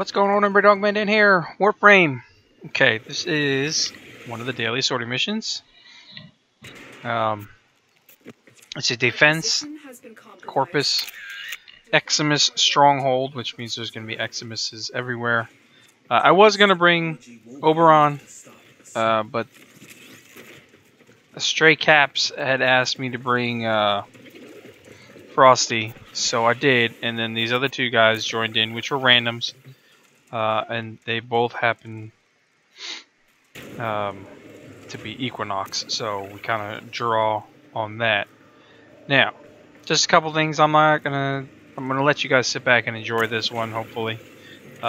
What's going on, Ember Dogman? In here, Warframe. Okay, this is one of the daily sorting missions. It's a defense, Corpus, Eximus Stronghold, which means there's going to be Eximuses everywhere. I was going to bring Oberon, but Stray Caps had asked me to bring Frosty, so I did, and then these other two guys joined in, which were randoms, and they both happened to be Equinox, so we kind of draw on that. Now, just a couple things. I'm gonna let you guys sit back and enjoy this one, hopefully. If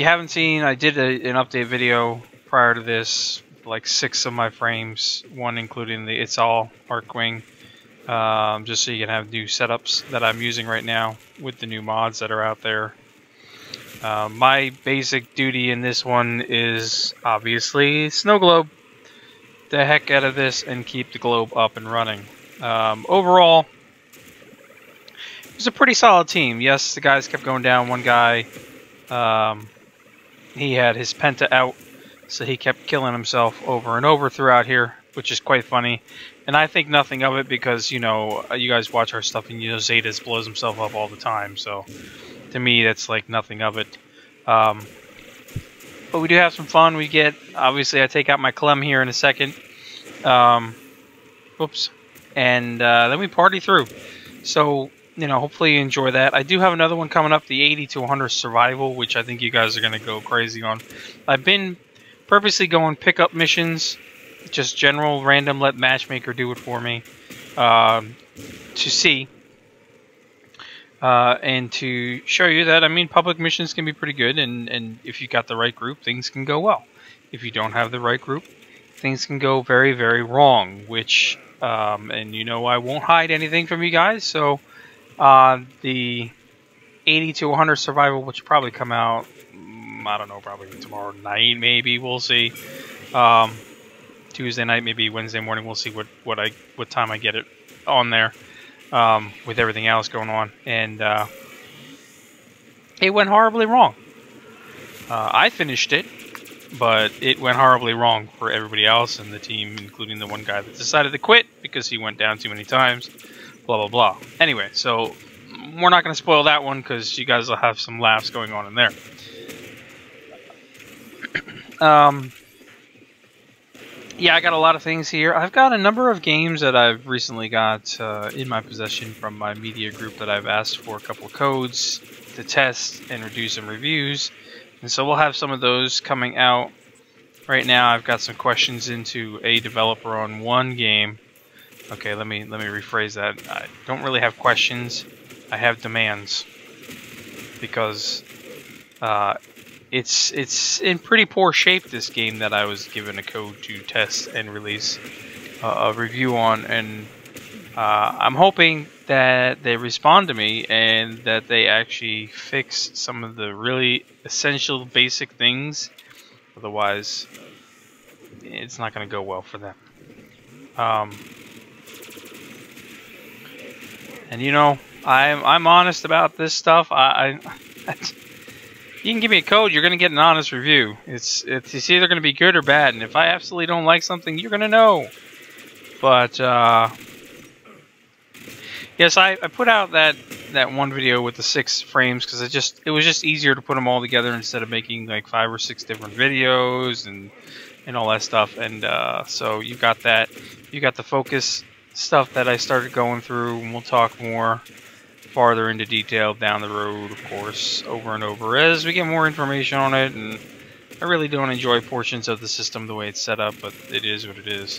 you haven't seen, I did an update video prior to this, like 6 of my frames, one including the It's All Arc Wing, just so you can have new setups that I'm using right now with the new mods that are out there. My basic duty in this one is obviously Snow Globe the heck out of this and keep the globe up and running. Overall, it was a pretty solid team. Yes, the guys kept going down. One guy, he had his penta out, so he kept killing himself over and over throughout here, which is quite funny. And I think nothing of it because, you know, you guys watch our stuff and you know Zetas blows himself up all the time. So to me, that's like nothing of it. But we do have some fun. We get, obviously, I take out my Clem here in a second. Oops. And then we party through. So, you know, hopefully you enjoy that. I do have another one coming up, the 80 to 100 survival, which I think you guys are going to go crazy on. I've been purposely going pickup missions, just general random, let matchmaker do it for me, to see and to show you that, I mean, public missions can be pretty good, and if you got the right group, things can go well. If you don't have the right group, things can go very, very wrong, which, and you know I won't hide anything from you guys, so the 80 to 100 survival, which probably come out, I don't know, probably tomorrow night, maybe, we'll see. Tuesday night, maybe Wednesday morning, we'll see what time I get it on there, with everything else going on. And it went horribly wrong. I finished it, but it went horribly wrong for everybody else in the team, including the one guy that decided to quit because he went down too many times. Blah, blah, blah. Anyway, so we're not going to spoil that one because you guys will have some laughs going on in there. Yeah, I got a lot of things here. I've got a number of games that I've recently got in my possession from my media group that I've asked for a couple of codes to test and do some reviews. And so we'll have some of those coming out. Right now I've got some questions into a developer on one game. Okay, let me rephrase that. I don't really have questions. I have demands. Because it's in pretty poor shape, this game that I was given a code to test and release a review on, and I'm hoping that they respond to me and that they actually fix some of the really essential basic things. Otherwise, it's not going to go well for them. And you know, I'm honest about this stuff. You can give me a code, you're going to get an honest review. It's either going to be good or bad, and if I absolutely don't like something, you're going to know. But, yes, I put out that one video with the 6 frames because it was just easier to put them all together instead of making like 5 or 6 different videos and all that stuff. And so you got that. You got the focus stuff that I started going through, and we'll talk more farther into detail down the road, of course, over and over as we get more information on it. And I really don't enjoy portions of the system the way it's set up, but it is what it is.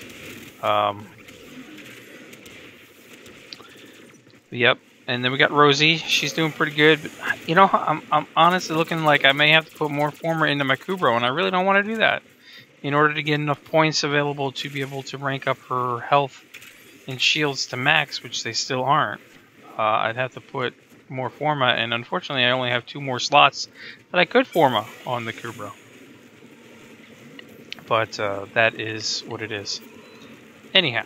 Yep, and then we got Rosie. She's doing pretty good, but, you know, I'm honestly looking like I may have to put more forma into my Kubro, and I really don't want to do that in order to get enough points available to be able to rank up her health and shields to max, which they still aren't. I'd have to put more forma, and unfortunately I only have 2 more slots that I could forma on the Kubro. But that is what it is. Anyhow.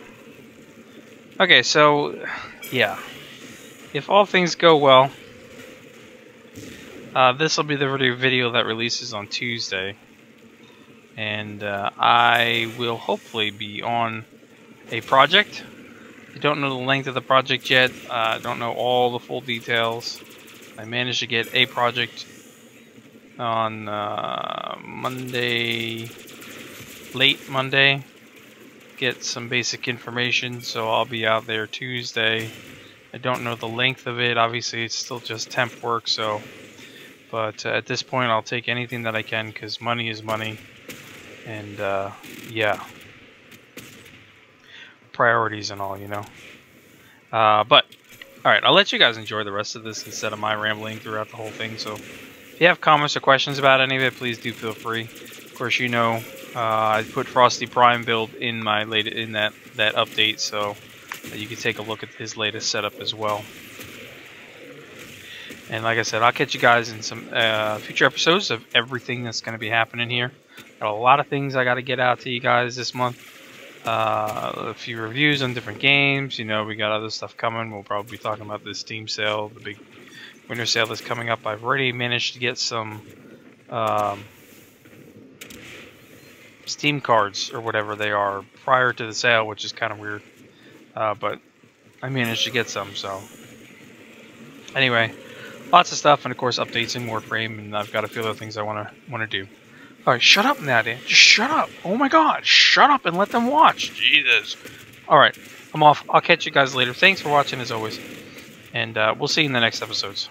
Okay, so, yeah. If all things go well, This will be the video that releases on Tuesday, and I will hopefully be on a project. I don't know the length of the project yet. I don't know all the full details. I managed to get a project on Monday, late Monday, get some basic information, so I'll be out there Tuesday. I don't know the length of it, obviously it's still just temp work, so, but at this point I'll take anything that I can, because money is money, and yeah, priorities and all, you know. But alright, I'll let you guys enjoy the rest of this instead of my rambling throughout the whole thing. So if you have comments or questions about any of it, please do feel free. Of course, you know, I put Frosty Prime build in my that update, so you can take a look at his latest setup as well. And like I said, I'll catch you guys in some future episodes of everything that's going to be happening here. Got a lot of things I got to get out to you guys this month. A few reviews on different games. You know, we got other stuff coming. We'll probably be talking about this Steam sale, the big winter sale that's coming up. I've already managed to get some Steam cards or whatever they are prior to the sale, which is kind of weird, but I managed to get some. So anyway, lots of stuff, and of course updates in Warframe, and I've got a few other things I want to do. Alright, shut up, Nadia. Just shut up. Oh my god, shut up and let them watch. Jesus. Alright, I'm off. I'll catch you guys later. Thanks for watching as always. And we'll see you in the next episodes.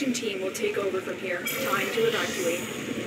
Extraction team will take over from here. Time to evacuate.